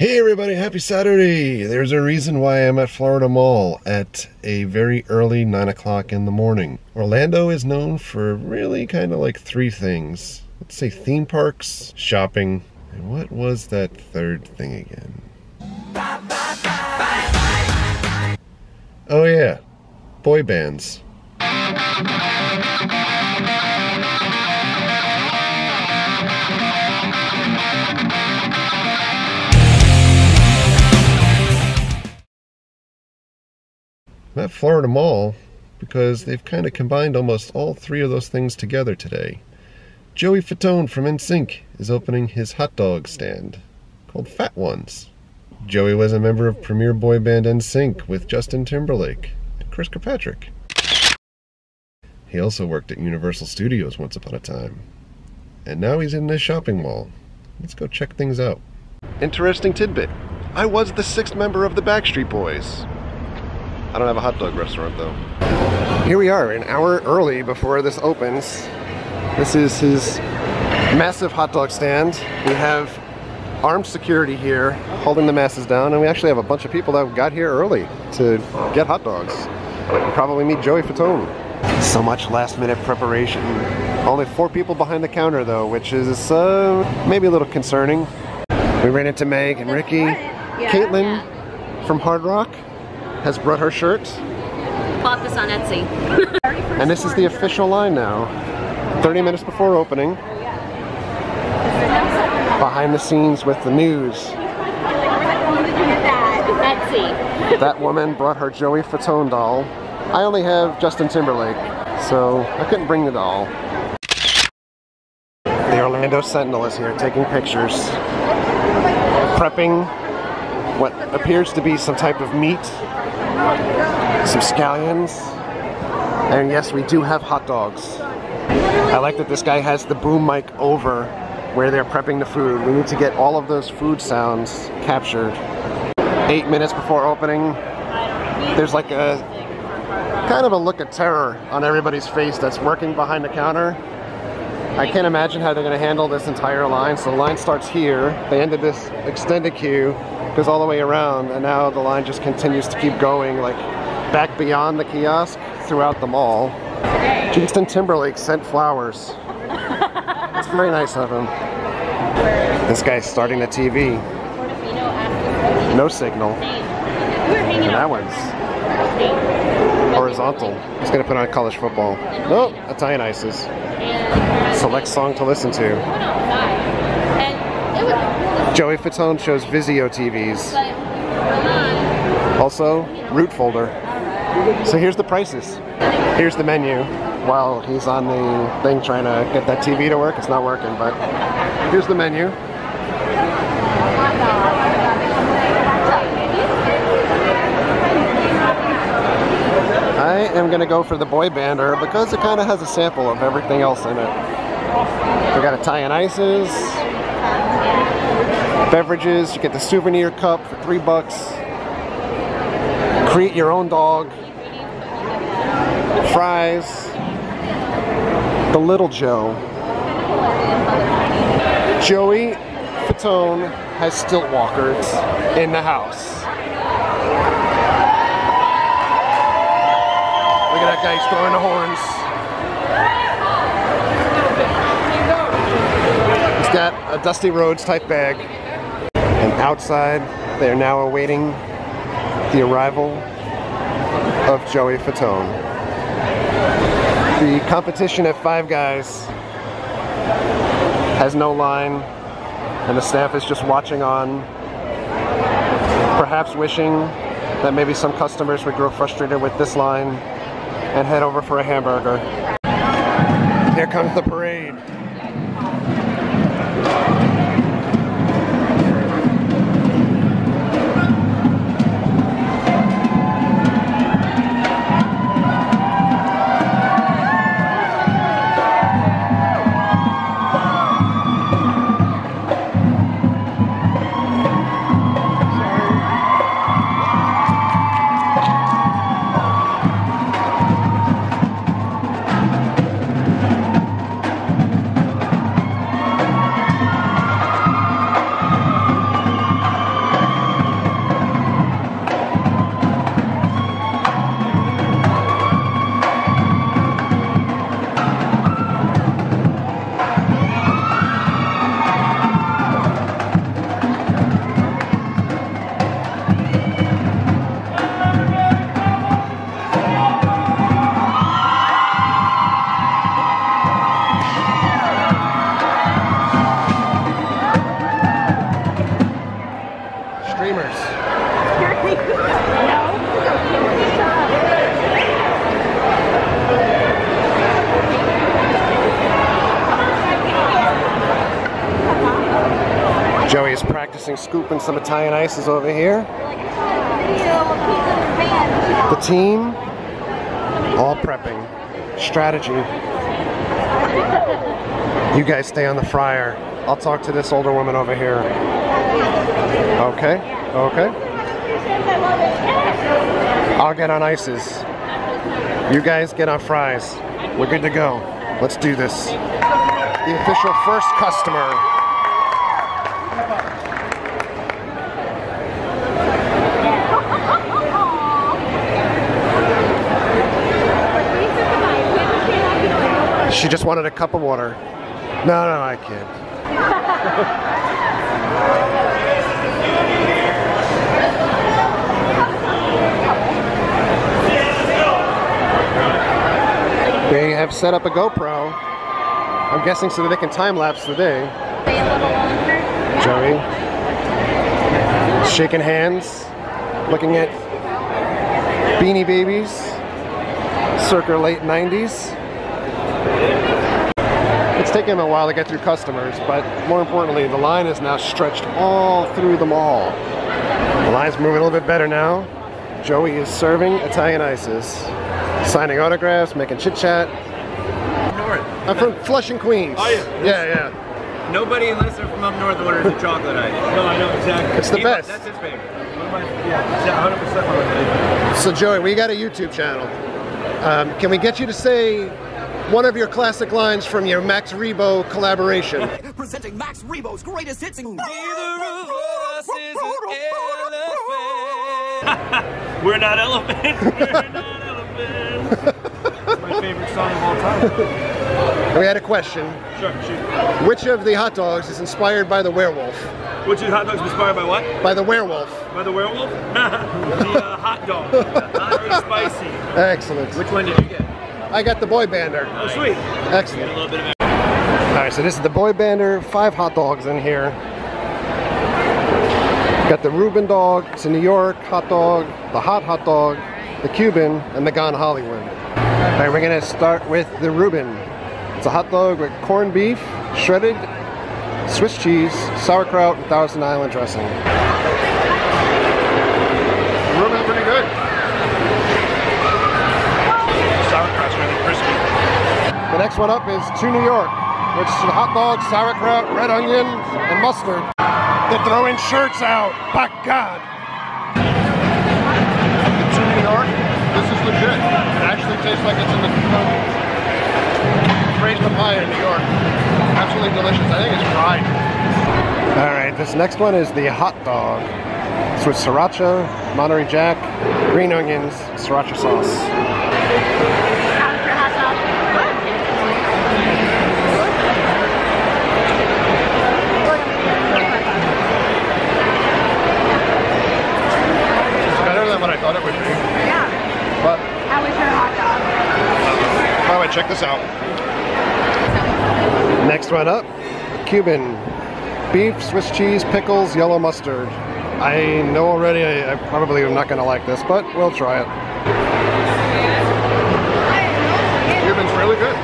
Hey everybody, happy Saturday. There's a reason why I'm at Florida Mall at a very early 9 o'clock in the morning. Orlando is known for really kind of like three things. Let's say theme parks, shopping, and what was that third thing again? Oh yeah, boy bands. I'm at Florida Mall because they've kind of combined almost all three of those things together today. Joey Fatone from NSYNC is opening his hot dog stand called Fat Ones. Joey was a member of premier boy band NSYNC with Justin Timberlake and Chris Kirkpatrick. He also worked at Universal Studios once upon a time. And now he's in this shopping mall. Let's go check things out. Interesting tidbit. I was the sixth member of the Backstreet Boys. I don't have a hot dog restaurant though. Here we are, an hour early before this opens. This is his massive hot dog stand. We have armed security here holding the masses down, and we actually have a bunch of people that got here early to get hot dogs. We'll probably meet Joey Fatone. So much last minute preparation. Only four people behind the counter though, which is maybe a little concerning. We ran into Meg and Ricky. Yeah. Caitlin from Hard Rock has brought her shirt. Bought this on Etsy. And this is the official line now. 30 minutes before opening. Behind the scenes with the news. Etsy. That woman brought her Joey Fatone doll. I only have Justin Timberlake, so I couldn't bring the doll. The Orlando Sentinel is here taking pictures. Prepping what appears to be some type of meat. Some scallions, and yes, we do have hot dogs. I like that this guy has the boom mic over where they're prepping the food. We need to get all of those food sounds captured. 8 minutes before opening, there's like a kind of a look of terror on everybody's face that's working behind the counter. I can't imagine how they're going to handle this entire line. So the line starts here. They ended this extended queue, goes all the way around, and now the line just continues to keep going, like back beyond the kiosk throughout the mall. Justin Timberlake sent flowers. It's very nice of him. This guy's starting the TV. No signal. And that one's horizontal. He's gonna put on college football. Nope, Italian ices. Select song to listen to. Joey Fatone shows Vizio TVs. Also, root folder. So here's the prices. Here's the menu. While he's on the thing trying to get that TV to work, it's not working, but here's the menu. I am gonna go for the boy bander because it kind of has a sample of everything else in it. We got Italian ices. Beverages, you get the souvenir cup for $3. Create your own dog. Fries. The Little Joe. Joey Fatone has stilt walkers in the house. Look at that guy, he's throwing the horns. He's got a Dusty Rhodes type bag. And outside, they are now awaiting the arrival of Joey Fatone. The competition at Five Guys has no line, and the staff is just watching on, perhaps wishing that maybe some customers would grow frustrated with this line and head over for a hamburger. Here comes the parade. Dreamers. No. Joey is practicing scooping some Italian ices over here. The team, all prepping. Strategy. You guys stay on the fryer. I'll talk to this older woman over here. Okay, okay. I'll get on ices. You guys get on fries. We're good to go. Let's do this. The official first customer. She just wanted a cup of water. No, no, I kid. They have set up a GoPro. I'm guessing so that they can time lapse the day. Joey, shaking hands, looking at Beanie Babies, circa late 90s. It's taken them a while to get through customers, but more importantly, the line is now stretched all through the mall. The line's moving a little bit better now. Joey is serving Italian ices, signing autographs, making chit chat. North. I'm from Flushing, Queens. Oh, yeah. Yeah, yeah. Nobody unless they're from up north orders a chocolate ice. No, I know exactly. It's the best. That's his favorite. Yeah, 100%. So Joey, we got a YouTube channel. Can we get you to say one of your classic lines from your Max Rebo collaboration? Presenting Max Rebo's greatest hits in... We're not elephants. We're not elephants. It's my favorite song of all time. We had a question. Sure, shoot. Which of the hot dogs is inspired by the werewolf? Which of the hot dogs inspired by what? By the werewolf. By the werewolf? the hot dog. Not very spicy. Excellent. Which one did you get? I got the boy bander. Oh, sweet. Excellent. Alright, so this is the boy bander. 5 hot dogs in here. Got the Reuben dog. It's a New York hot dog. The hot dog. The Cuban. And the Gone Hollywood. Alright, we're going to start with the Reuben. It's a hot dog with corned beef, shredded Swiss cheese, sauerkraut, and Thousand Island dressing. The Reuben's pretty good. The next one up is To New York, which is hot dog, sauerkraut, red onion, and mustard. They're throwing shirts out, by God! To New York, this is legit. It actually tastes like it's in the Gray's Papaya in New York. Absolutely delicious. I think it's fried. Alright, this next one is the hot dog. It's with sriracha, Monterey Jack, green onions, sriracha sauce. Check this out. Next one up, Cuban. Beef, Swiss cheese, pickles, yellow mustard. I know already I probably am not going to like this, but we'll try it. Cuban's really good.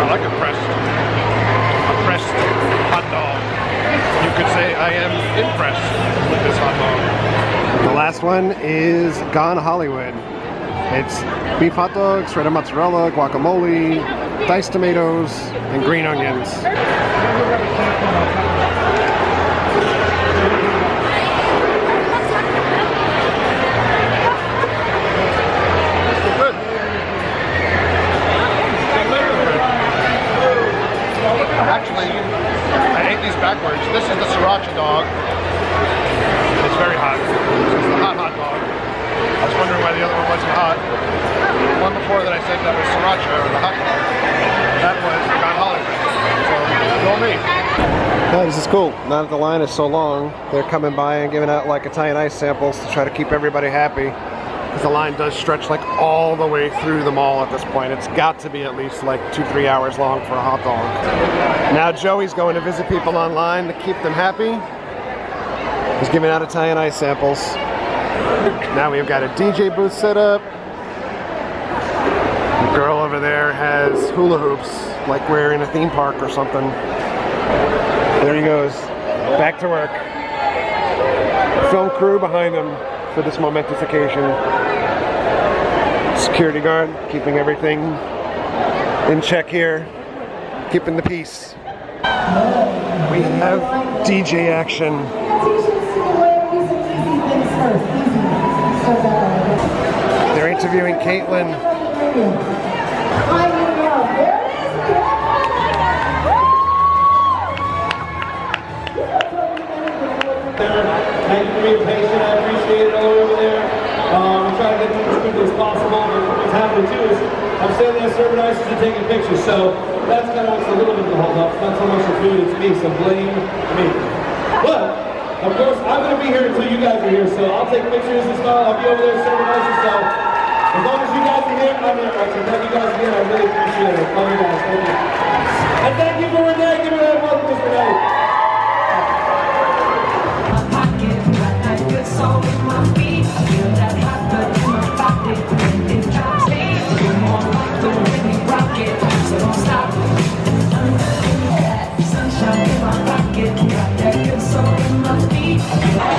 I like a pressed. A pressed hot dog. You could say I am impressed with this hot dog. The last one is Gone Hollywood. It's beef hot dogs, shredded mozzarella, guacamole, diced tomatoes, and green onions. Actually, I ate these backwards. This is the sriracha dog. It's very hot. This is the hot dog. I was wondering why the other one wasn't hot. The one before that I said that was sriracha, or the hot dog. That was Gone Hollywood. So, go me. No, this is cool. Now that the line is so long, they're coming by and giving out like Italian ice samples to try to keep everybody happy. Because the line does stretch like all the way through the mall at this point. It's got to be at least like 2-3 hours long for a hot dog. Now Joey's going to visit people online to keep them happy. was giving out Italian ice samples. Now we've got a DJ booth set up. The girl over there has hula hoops, like we're in a theme park or something. There he goes, back to work. Film crew behind him for this momentous occasion. Security guard keeping everything in check here, keeping the peace. We have DJ action. They're interviewing Caitlyn. Thank you for your patience. I appreciate it all over there. I'm trying to get them as quickly as possible. But what's happening too is I'm standing there serving ice and taking pictures. So that's kind of what's a little bit of a hold up. It's not so much the food, it's me, so blame me. But, of course, I'm going to be here until you guys are here, so I'll take pictures and stuff. I'll be over there serving ice and stuff. As long as you guys are here, I'm here. So thank you guys again. I really appreciate it. Love you guys. Thank you. And thank you for Renee. Give it up. Welcome to Renee.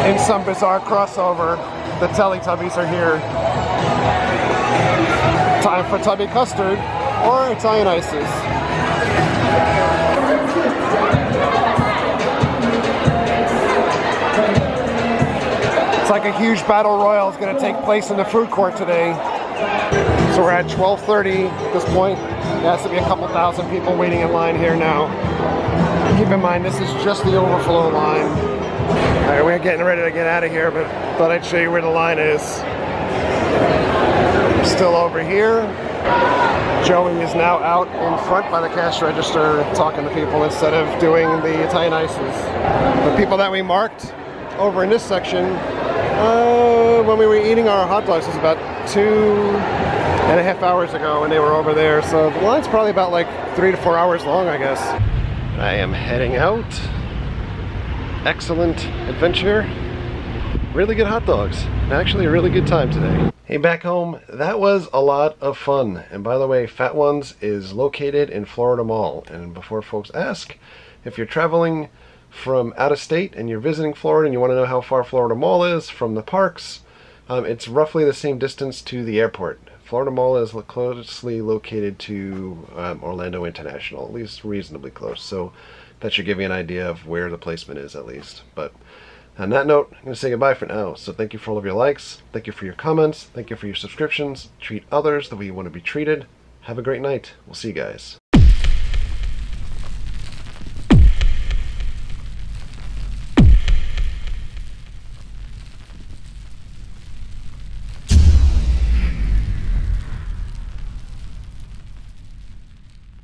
In some bizarre crossover, the Teletubbies are here. Time for Tubby Custard or Italian ices. It's like a huge battle royal is going to take place in the food court today. So we're at 12:30 at this point. There has to be a couple thousand people waiting in line here now. Keep in mind, this is just the overflow line. All right, we're getting ready to get out of here, but thought I'd show you where the line is. Still over here. Joey is now out in front by the cash register talking to people instead of doing the Italian ices. The people that we marked over in this section, when we were eating our hot dogs, was about 2.5 hours ago, and they were over there, so the line's probably about like 3 to 4 hours long, I guess. I am heading out. Excellent adventure. Really good hot dogs. Actually a really good time today. Hey, back home. That was a lot of fun. And by the way, Fat Ones is located in Florida Mall. And before folks ask, if you're traveling from out of state and you're visiting Florida and you want to know how far Florida Mall is from the parks, it's roughly the same distance to the airport. Florida Mall is closely located to Orlando International, at least reasonably close. So that should give you an idea of where the placement is, at least. But on that note, I'm going to say goodbye for now. So thank you for all of your likes. Thank you for your comments. Thank you for your subscriptions. Treat others the way you want to be treated. Have a great night. We'll see you guys.